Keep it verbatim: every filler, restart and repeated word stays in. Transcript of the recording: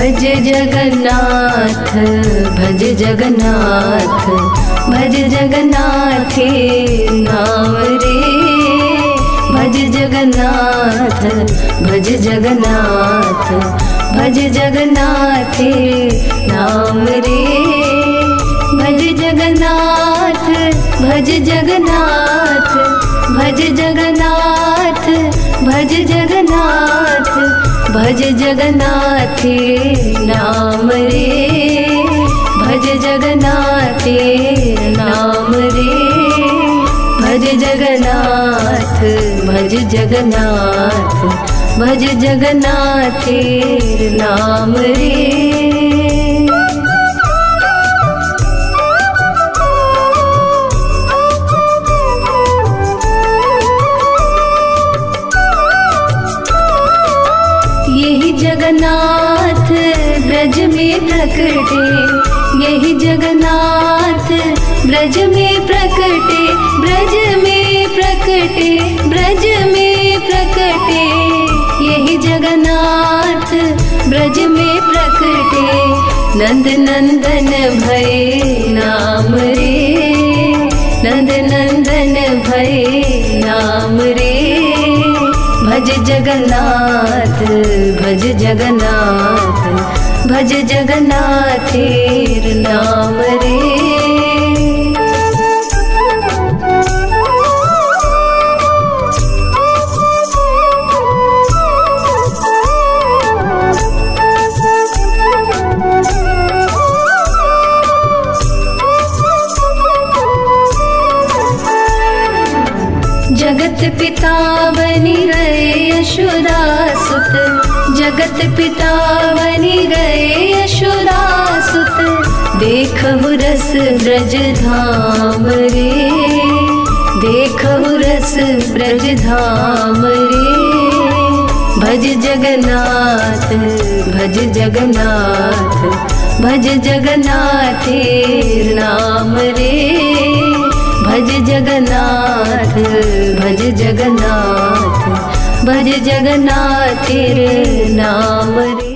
भज जगन्नाथ भज जगन्नाथ भज जगन्नाथे नाम रे भज जगन्नाथ भज जगन्नाथ भज जगन्नाथे नाम रे भज जगन्नाथ भज जगन्नाथ भज जगन्नाथ भज जगन्नाथ भज जगन्नाथे नाम रे भज जगन्नाथे नाम रे भज जगन्नाथ भज जगन्नाथ भज जगन्नाथे नाम रे। जगन्नाथ ब्रज में प्रकटे यही जगन्नाथ ब्रज में प्रकटे ब्रज में प्रकटे ब्रज में प्रकटे यही जगन्नाथ ब्रज में प्रकटे नंद नंदन भय नाम रे नंद नंदन भय नाम रे भज जगन्नाथ भज जगन्नाथ भज जगन्नाथे नाम रे। जगत पिता बनी गए यशोदा सुत जगत पिता बनी गए यशोदा सुत देखहु रस ब्रज धाम रे देखहु रस ब्रज धाम रे भज जगन्नाथ भज जगन्नाथ भज जगन्नाथे नाम रे भज जगन्नाथ भज जगन्नाथ भज जगन्नाथ तेरे नाम रे।